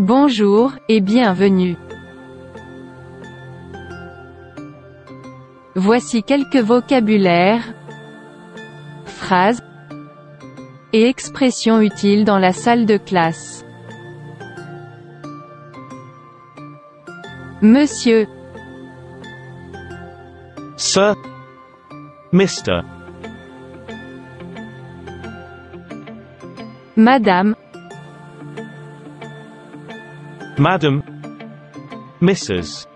Bonjour, et bienvenue. Voici quelques vocabulaires, phrases et expressions utiles dans la salle de classe. Monsieur, Sir, Mister, Madame, Madam, Mrs.,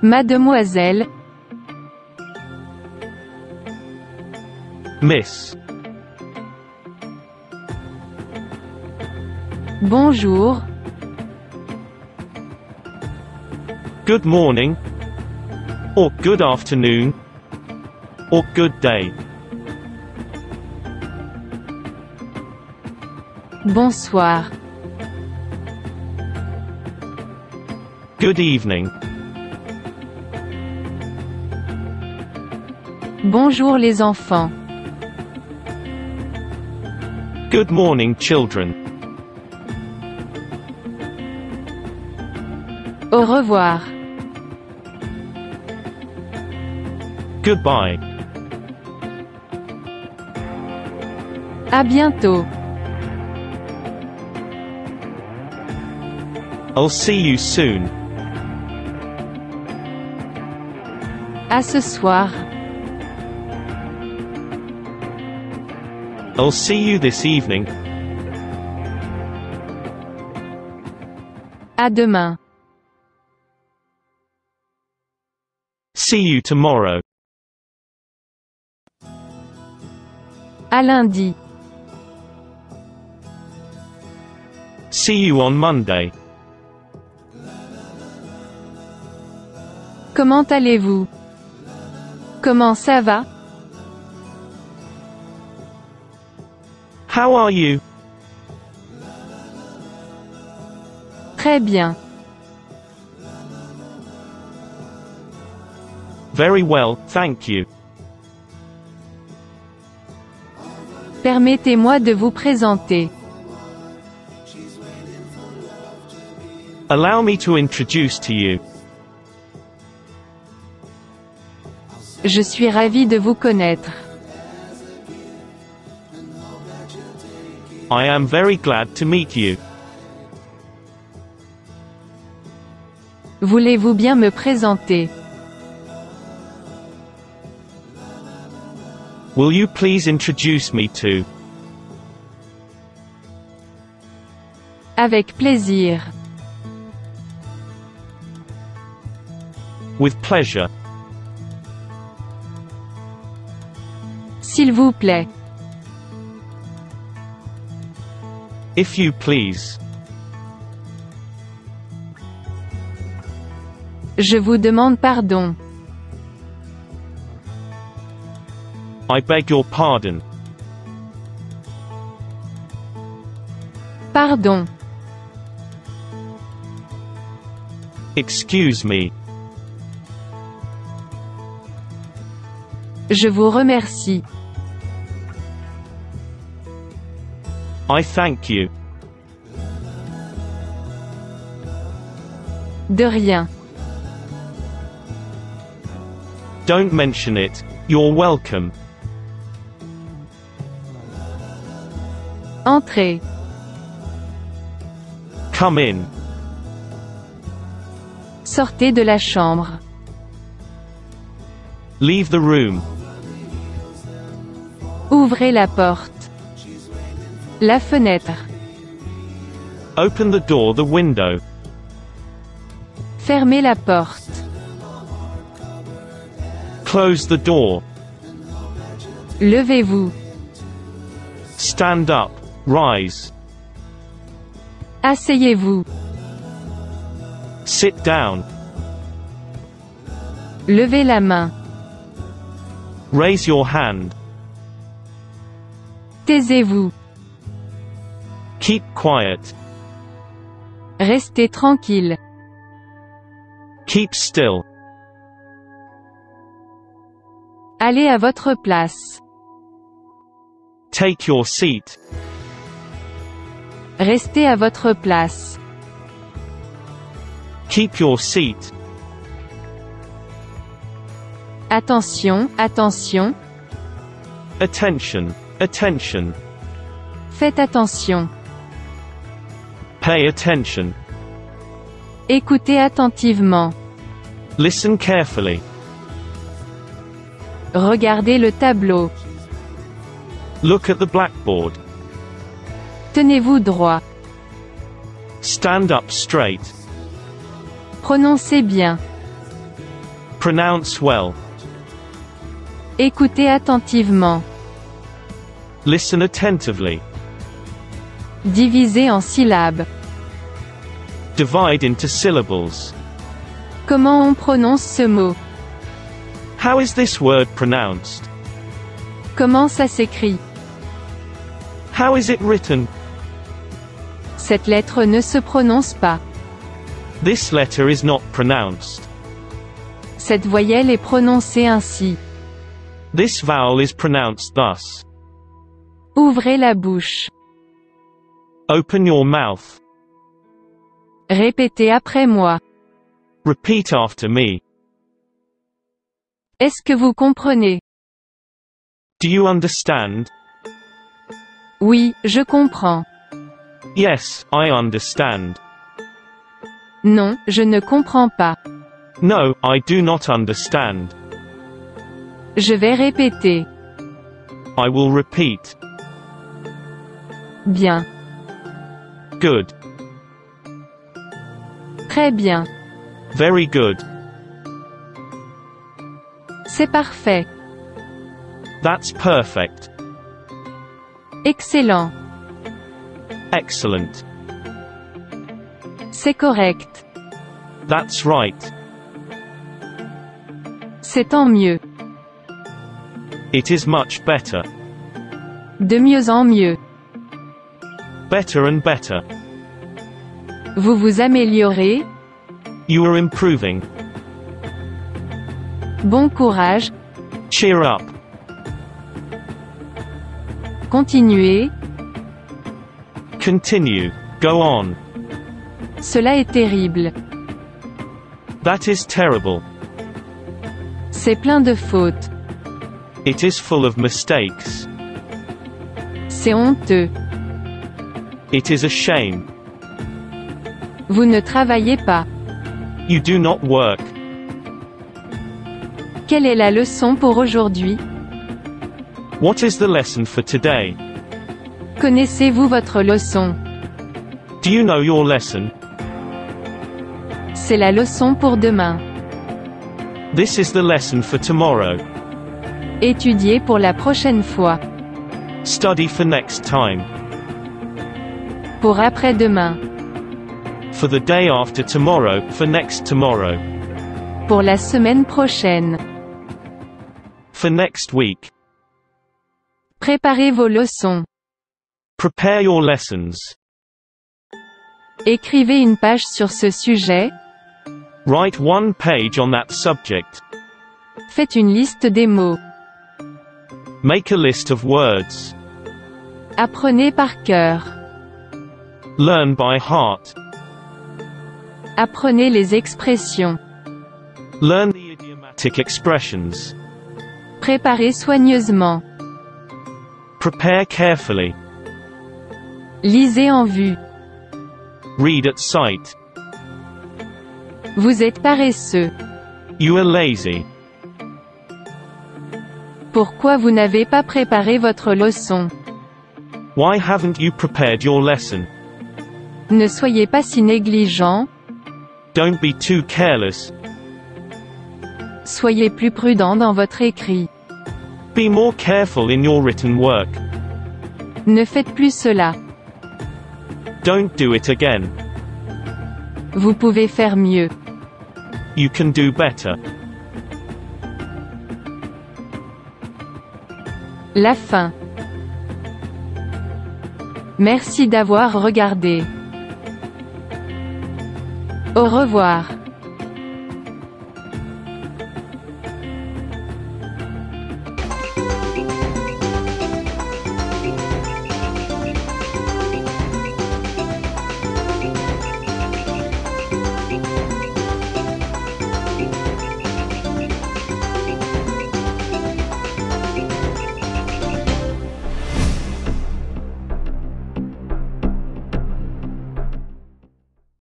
Mademoiselle, Miss. Bonjour, good morning, or good afternoon, or good day. Bonsoir, good evening. Bonjour les enfants. Good morning, children. Au revoir. Goodbye. À bientôt. I'll see you soon. À ce soir. I'll see you this evening. À demain. See you tomorrow. À lundi. See you on Monday. Comment allez-vous? Comment ça va? How are you? Très bien. Very well, thank you. Permettez-moi de vous présenter. Allow me to introduce to you. Je suis ravi de vous connaître. I am very glad to meet you. Voulez-vous bien me présenter? Will you please introduce me to? Avec plaisir. With pleasure. S'il vous plaît. If you please. Je vous demande pardon. I beg your pardon. Pardon. Excuse me. Je vous remercie. I thank you. De rien. Don't mention it, you're welcome. Entrez. Come in. Sortez de la chambre. Leave the room. Ouvrez la porte. La fenêtre. Open the door, the window. Fermez la porte. Close the door. Levez-vous. Stand up, rise. Asseyez-vous. Sit down. Levez la main. Raise your hand. Taisez-vous. Keep quiet. Restez tranquille. Keep still. Allez à votre place. Take your seat. Restez à votre place. Keep your seat. Attention, attention. Attention, attention. Faites attention. Pay attention. Écoutez attentivement. Listen carefully. Regardez le tableau. Look at the blackboard. Tenez-vous droit. Stand up straight. Prononcez bien. Pronounce well. Écoutez attentivement. Listen attentively. Divisez en syllabes. Divide into syllables. Comment on prononce ce mot? How is this word pronounced? Comment ça s'écrit? How is it written? Cette lettre ne se prononce pas. This letter is not pronounced. Cette voyelle est prononcée ainsi. This vowel is pronounced thus. Ouvrez la bouche. Open your mouth. Répétez après moi. Repeat after me. Est-ce que vous comprenez? Do you understand? Oui, je comprends. Yes, I understand. Non, je ne comprends pas. No, I do not understand. Je vais répéter. I will repeat. Bien. Good. Très bien. Very good. C'est parfait. That's perfect. Excellent. Excellent. C'est correct. That's right. C'est tant mieux. It is much better. De mieux en mieux. Better and better. Vous vous améliorez. You are improving. Bon courage. Cheer up. Continuez. Continue. Go on. Cela est terrible. That is terrible. C'est plein de fautes. It is full of mistakes. C'est honteux. It is a shame. Vous ne travaillez pas. You do not work. Quelle est la leçon pour aujourd'hui? What is the lesson for today? Connaissez-vous votre leçon? Do you know your lesson? C'est la leçon pour demain. This is the lesson for tomorrow. Étudiez pour la prochaine fois. Study for next time. Pour après-demain. For the day after tomorrow, for next tomorrow. Pour la semaine prochaine. For next week. Préparez vos leçons. Prepare your lessons. Écrivez une page sur ce sujet. Write one page on that subject. Faites une liste des mots. Make a list of words. Apprenez par cœur. Learn by heart. Apprenez les expressions. Learn the idiomatic expressions. Préparez soigneusement. Prepare carefully. Lisez en vue. Read at sight. Vous êtes paresseux. You are lazy. Pourquoi vous n'avez pas préparé votre leçon? Why haven't you prepared your lesson? Ne soyez pas si négligent. Don't be too careless. Soyez plus prudent dans votre écrit. Be more careful in your written work. Ne faites plus cela. Don't do it again. Vous pouvez faire mieux. You can do better. La fin. Merci d'avoir regardé. Au revoir.